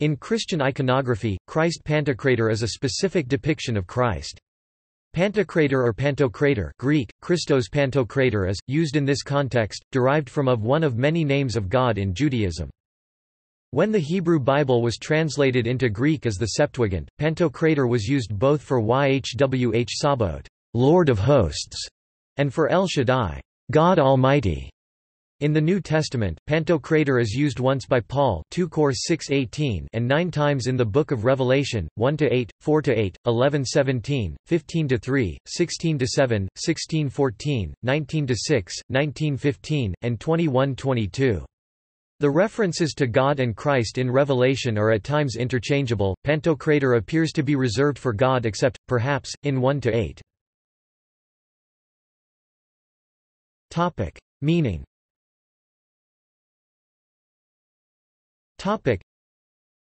In Christian iconography, Christ Pantocrator is a specific depiction of Christ. Pantocrator or Pantocrator (Greek: Christos Pantocrator) is, used in this context, derived from one of many names of God in Judaism. When the Hebrew Bible was translated into Greek as the Septuagint, Pantocrator was used both for YHWH Sabaoth, Lord of Hosts, and for El Shaddai, God Almighty. In the New Testament, Pantocrator is used once by Paul 2 Cor 6:18 and 9 times in the Book of Revelation, 1-8, 4-8, 11-17, 15-3, 16-7, 16-14, 19-6, 19-15, and 21-22. The references to God and Christ in Revelation are at times interchangeable. Pantocrator appears to be reserved for God except, perhaps, in 1-8. Meaning.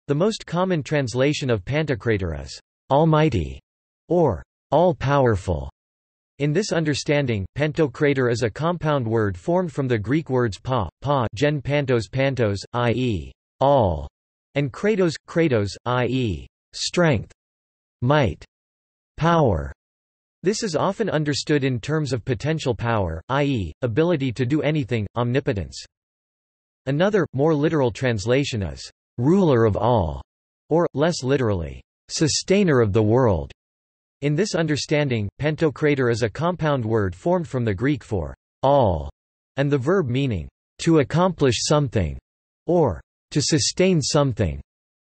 The most common translation of Pantocrator is, Almighty, or All-Powerful. In this understanding, Pantocrator is a compound word formed from the Greek words pa, pa gen pantos pantos, i.e., all, and kratos, kratos, i.e., strength, might, power. This is often understood in terms of potential power, i.e., ability to do anything, omnipotence. Another, more literal translation is, ruler of all, or, less literally, sustainer of the world. In this understanding, Pantocrator is a compound word formed from the Greek for all, and the verb meaning, to accomplish something, or, to sustain something,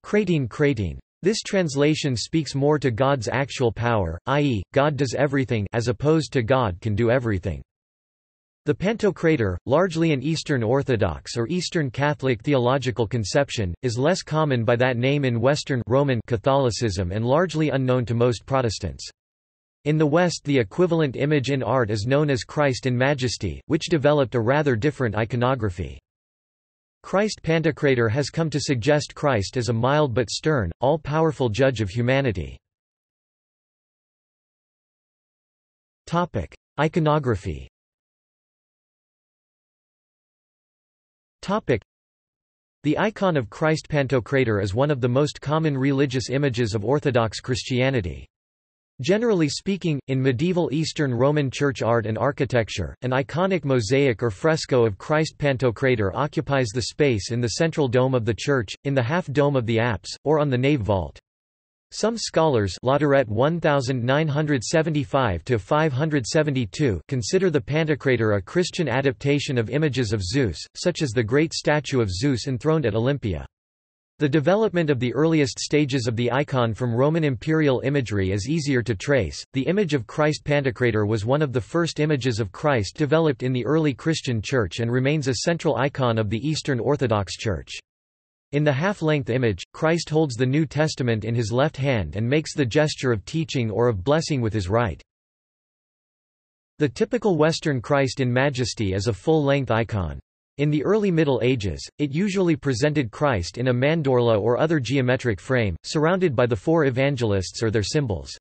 Kratein Kratein. This translation speaks more to God's actual power, i.e., God does everything as opposed to God can do everything. The Pantocrator, largely an Eastern Orthodox or Eastern Catholic theological conception, is less common by that name in Western Roman Catholicism and largely unknown to most Protestants. In the West, the equivalent image in art is known as Christ in Majesty, which developed a rather different iconography. Christ Pantocrator has come to suggest Christ as a mild but stern, all-powerful judge of humanity. Topic: Iconography. The icon of Christ Pantocrator is one of the most common religious images of Orthodox Christianity. Generally speaking, in medieval Eastern Roman church art and architecture, an iconic mosaic or fresco of Christ Pantocrator occupies the space in the central dome of the church, in the half-dome of the apse, or on the nave vault. Some scholars consider the Pantocrator a Christian adaptation of images of Zeus, such as the great statue of Zeus enthroned at Olympia. The development of the earliest stages of the icon from Roman imperial imagery is easier to trace. The image of Christ Pantocrator was one of the first images of Christ developed in the early Christian Church and remains a central icon of the Eastern Orthodox Church. In the half-length image, Christ holds the New Testament in his left hand and makes the gesture of teaching or of blessing with his right. The typical Western Christ in Majesty is a full-length icon. In the early Middle Ages, it usually presented Christ in a mandorla or other geometric frame, surrounded by the four evangelists or their symbols.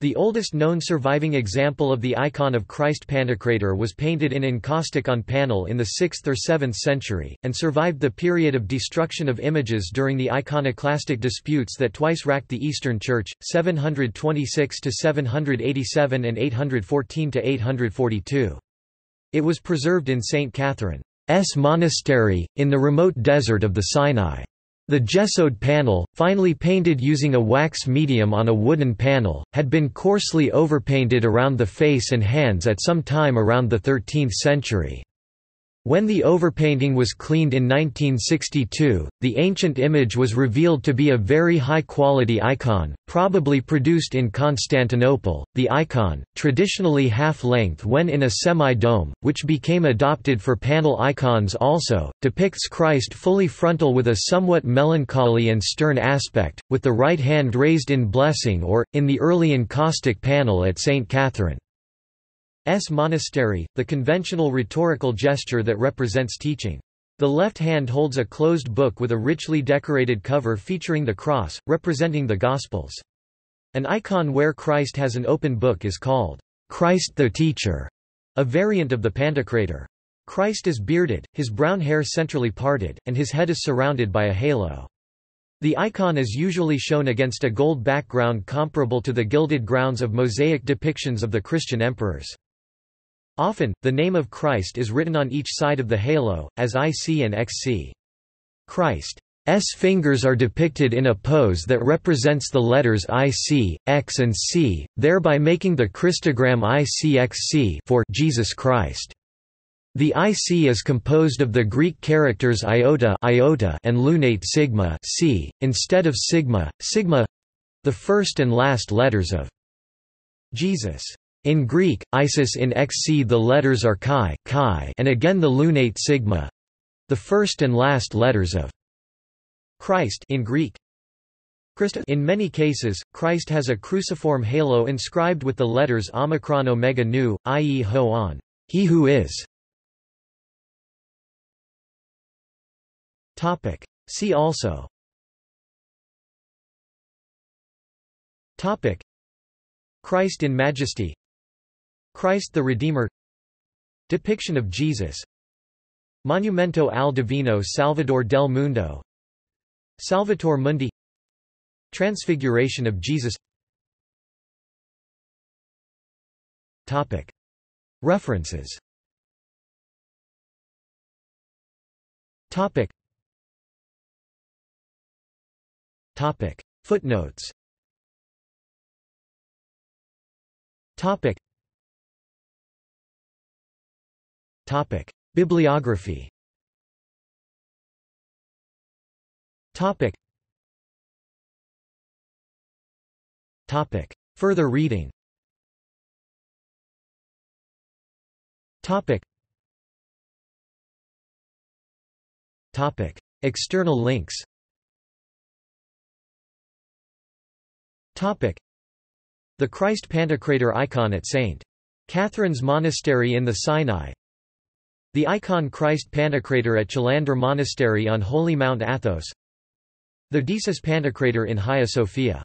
The oldest known surviving example of the icon of Christ Pantocrator was painted in encaustic on panel in the 6th or 7th century, and survived the period of destruction of images during the iconoclastic disputes that twice racked the Eastern Church, 726–787 and 814–842. It was preserved in St. Catherine's Monastery, in the remote desert of the Sinai. The gessoed panel, finely painted using a wax medium on a wooden panel, had been coarsely overpainted around the face and hands at some time around the 13th century. When the overpainting was cleaned in 1962, the ancient image was revealed to be a very high-quality icon, probably produced in Constantinople. The icon, traditionally half-length when in a semi-dome, which became adopted for panel icons also, depicts Christ fully frontal with a somewhat melancholy and stern aspect, with the right hand raised in blessing or, in the early encaustic panel at St. Catherine's Monastery, the conventional rhetorical gesture that represents teaching. The left hand holds a closed book with a richly decorated cover featuring the cross, representing the Gospels. An icon where Christ has an open book is called Christ the Teacher, a variant of the Pantocrator. Christ is bearded, his brown hair centrally parted, and his head is surrounded by a halo. The icon is usually shown against a gold background comparable to the gilded grounds of mosaic depictions of the Christian emperors. Often, the name of Christ is written on each side of the halo, as IC and XC. Christ's fingers are depicted in a pose that represents the letters IC, X and C, thereby making the Christogram ICXC for Jesus Christ. The IC is composed of the Greek characters iota and lunate sigma c, instead of sigma, the first and last letters of Jesus. In Greek, Isis in XC the letters are chi and again the lunate sigma, the first and last letters of Christ in Greek. In many cases, Christ has a cruciform halo inscribed with the letters omicron omega nu, i.e. ho-on, he who is. See also Christ in Majesty, Christ the Redeemer, Depiction of Jesus, Monumento al Divino Salvador del Mundo, Salvator Mundi, Transfiguration of Jesus. References. Footnotes. Bibliography. Further reading. External links. The Christ Pantocrator icon at St. Catherine's Monastery in the Sinai. The icon Christ Pantocrator at Chilandar Monastery on Holy Mount Athos. The Desis Pantocrator in Hagia Sophia.